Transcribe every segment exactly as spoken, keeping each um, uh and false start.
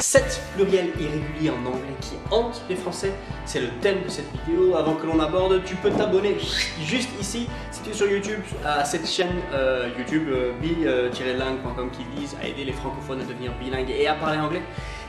sept pluriels irréguliers en anglais qui hantent les Français, c'est le thème de cette vidéo. Avant que l'on aborde, tu peux t'abonner juste ici, si tu es sur YouTube, à cette chaîne euh, YouTube euh, be tiret lingue point com qui vise à aider les francophones à devenir bilingues et à parler anglais.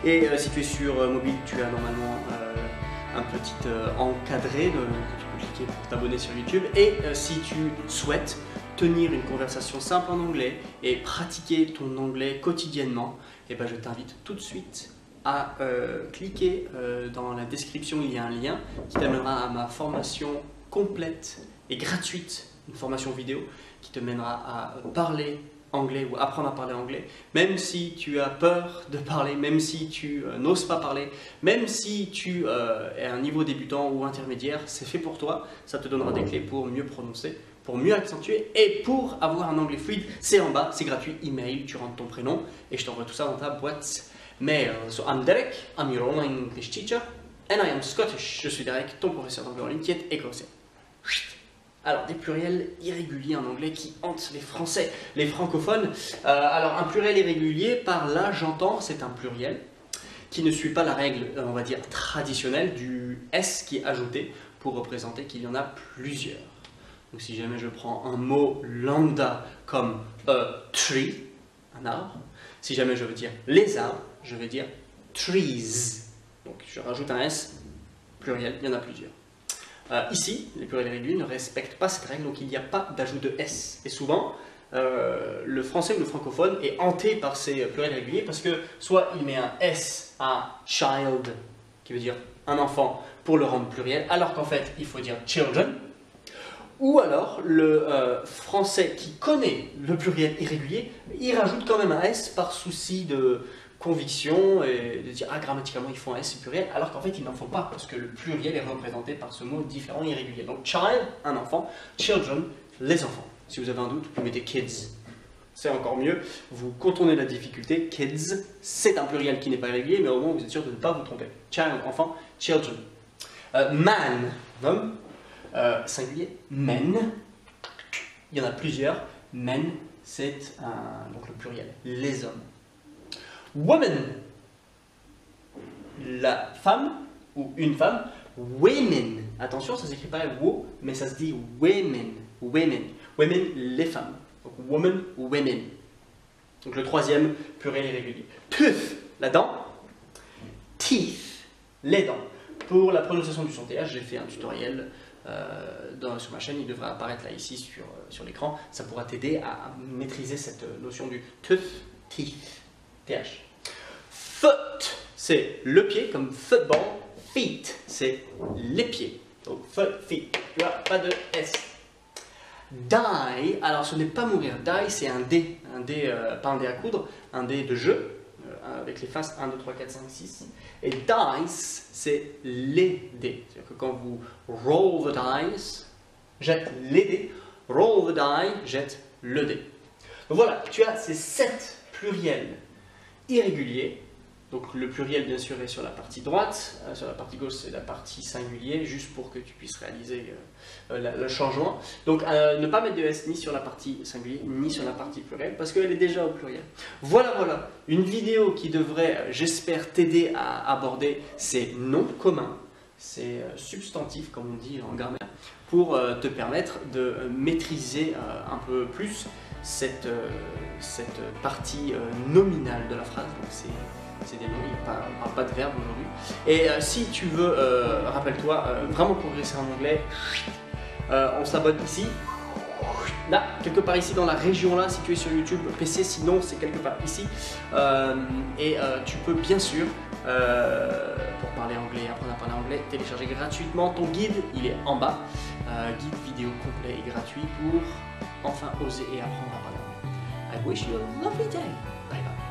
Et euh, si tu es sur euh, mobile, tu as normalement euh, un petit euh, encadré de, que tu peux cliquer pour t'abonner sur YouTube. Et euh, si tu souhaites tenir une conversation simple en anglais et pratiquer ton anglais quotidiennement, et ben je t'invite tout de suite à euh, cliquer euh, dans la description, il y a un lien qui t'amènera à ma formation complète et gratuite, une formation vidéo qui te mènera à parler anglais ou apprendre à parler anglais, même si tu as peur de parler, même si tu euh, n'oses pas parler, même si tu euh, es à un niveau débutant ou intermédiaire, c'est fait pour toi, ça te donnera des clés pour mieux prononcer, pour mieux accentuer et pour avoir un anglais fluide. C'est en bas, c'est gratuit, email, tu rentres ton prénom et je t'envoie tout ça dans ta boîte mail. So I'm Derek, I'm your online English teacher and I am Scottish. Je suis Derek, ton professeur d'anglais en ligne qui est écossais. Alors des pluriels irréguliers en anglais qui hantent les Français, les francophones. Euh, alors un pluriel irrégulier, par là j'entends, c'est un pluriel qui ne suit pas la règle, on va dire, traditionnelle du S qui est ajouté pour représenter qu'il y en a plusieurs. Donc si jamais je prends un mot lambda comme a tree, un arbre, si jamais je veux dire les arbres, je vais dire trees. Donc je rajoute un S, pluriel, il y en a plusieurs. Euh, ici, les pluriels irréguliers ne respectent pas cette règle, donc il n'y a pas d'ajout de S. Et souvent, euh, le français ou le francophone est hanté par ces pluriels irréguliers parce que soit il met un S à child, qui veut dire un enfant, pour le rendre pluriel, alors qu'en fait, il faut dire children. Ou alors, le euh, français qui connaît le pluriel irrégulier, il rajoute quand même un S par souci de conviction et de dire « Ah, grammaticalement, il faut un S, c'est pluriel », alors qu'en fait, ils n'en font pas, parce que le pluriel est représenté par ce mot différent irrégulier. Donc « child », un enfant, « children », les enfants. Si vous avez un doute, vous mettez « kids ». C'est encore mieux, vous contournez la difficulté, « kids », c'est un pluriel qui n'est pas irrégulier, mais au moins, vous êtes sûr de ne pas vous tromper. « Child », enfant, « children euh, ».« Man », homme. Euh, singulier, men, il y en a plusieurs, men, c'est donc le pluriel, les hommes. Woman, la femme ou une femme, women, attention ça s'écrit pas wo, mais ça se dit women, women, women, les femmes, donc woman, women, donc le troisième pluriel irrégulier. Tooth, la dent, teeth, les dents. Pour la prononciation du son T H, j'ai fait un tutoriel Euh, dans, sur ma chaîne, il devrait apparaître là ici sur, euh, sur l'écran, ça pourra t'aider à, à maîtriser cette notion du tooth, teeth, th. Foot, c'est le pied comme football, feet, c'est les pieds, donc foot, feet, tu vois, pas de S. Die, alors ce n'est pas mourir, die c'est un dé, un dé, euh, pas un dé à coudre, un dé de jeu, avec les faces un, deux, trois, quatre, cinq, six. Et dice, c'est les dés. C'est-à-dire que quand vous roll the dice, jette les dés, roll the die, jette le dé. Donc voilà, tu as ces sept pluriels irréguliers. Donc le pluriel, bien sûr, est sur la partie droite. Sur la partie gauche, c'est la partie singulier, juste pour que tu puisses réaliser euh, le changement. Donc euh, ne pas mettre de S ni sur la partie singulier, ni sur la partie pluriel, parce qu'elle est déjà au pluriel. Voilà, voilà, une vidéo qui devrait, j'espère, t'aider à aborder ces noms communs, ces substantifs, comme on dit en grammaire, pour euh, te permettre de maîtriser euh, un peu plus cette, euh, cette partie euh, nominale de la phrase. Donc c'est... C'est des noms, on ne parle pas de verbe aujourd'hui. Et euh, si tu veux, euh, rappelle-toi, euh, vraiment progresser en anglais, euh, on s'abonne ici, là, quelque part ici dans la région là, si tu es sur YouTube, P C, sinon c'est quelque part ici. Euh, et euh, tu peux bien sûr, euh, pour parler anglais, apprendre à parler anglais, télécharger gratuitement ton guide, il est en bas. Euh, guide vidéo complet et gratuit pour enfin oser et apprendre à parler anglais. I wish you a lovely day. Bye bye.